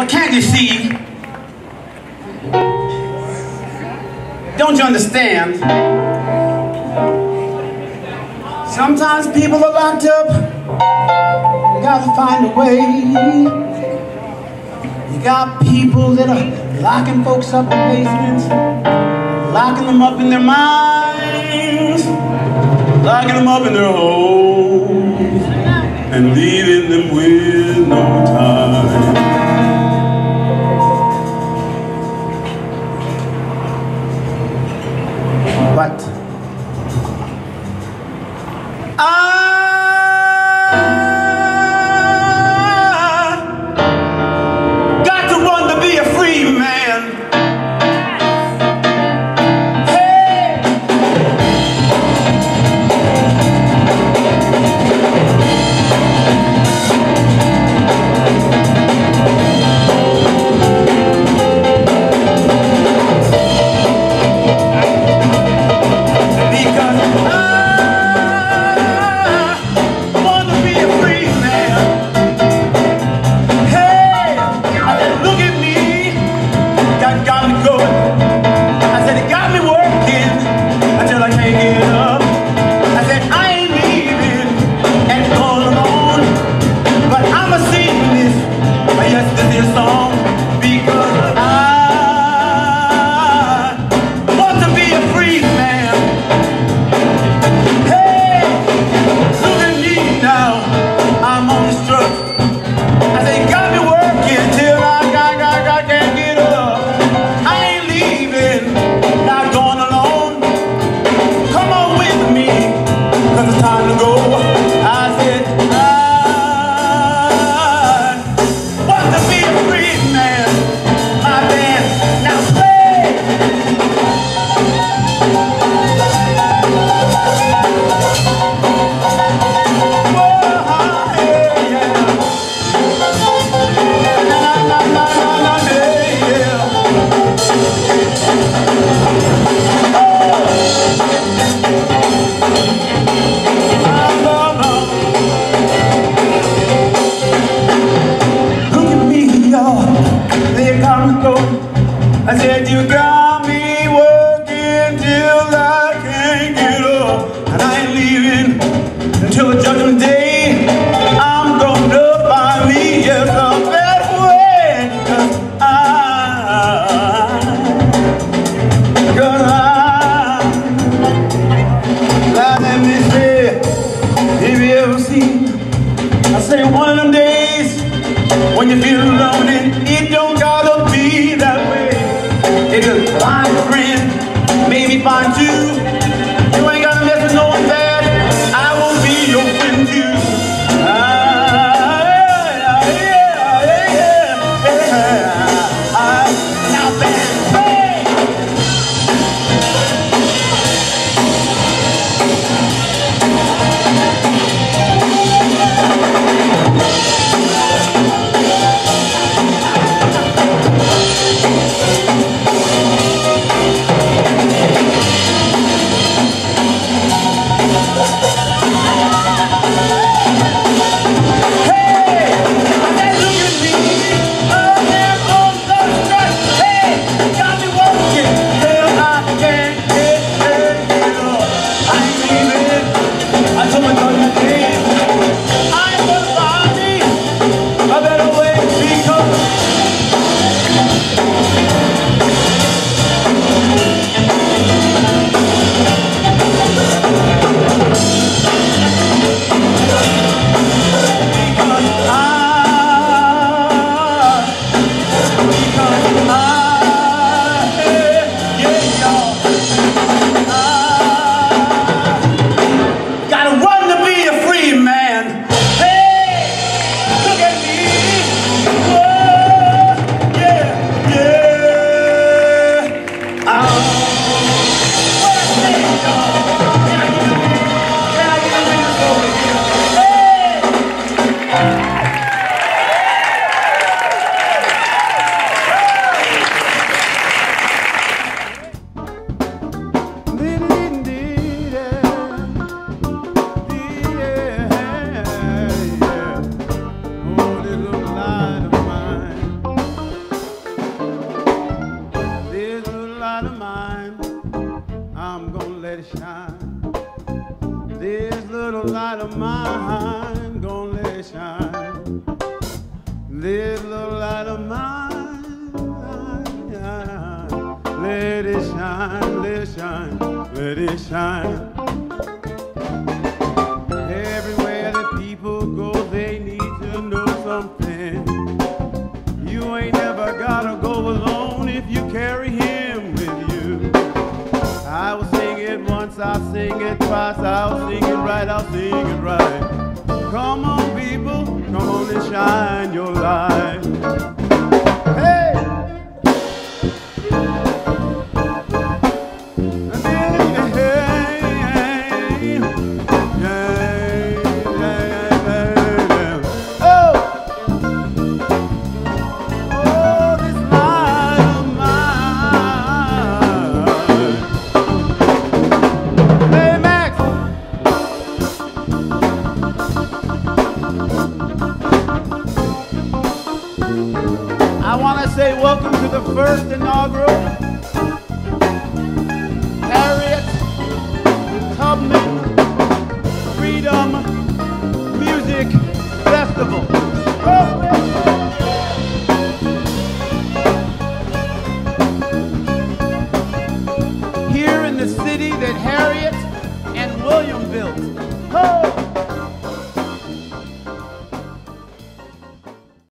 But can't you see? Don't you understand? Sometimes people are locked up. You gotta find a way. You got people that are locking folks up in basements, locking them up in their minds, locking them up in their homes, and leaving them with no time. But I got to want to be a free man. Hey. I said, you got me working till I can't get up, and I ain't leaving until the judgment day. I'm gonna find me just a better way, cause let me say, have you ever seen? I say, one of them days when you feel lonely, it don't gotta be that way. Find a friend, maybe find you. You ain't gotta mess with no one bad. I will be your friend too. Now bad, bad. shine, little light of mine, let it shine, let it shine, let it shine. Everywhere that people go, they need to know something. You ain't never gotta go alone if you carry him with you. I will sing it once, I'll sing it twice, I'll sing it right, I'll sing it right. Come on, people, come on and shine your light. Hey! Hey, hey, hey, hey, oh! Oh, this light of mine. Hey, Max! I want to say welcome to the first inaugural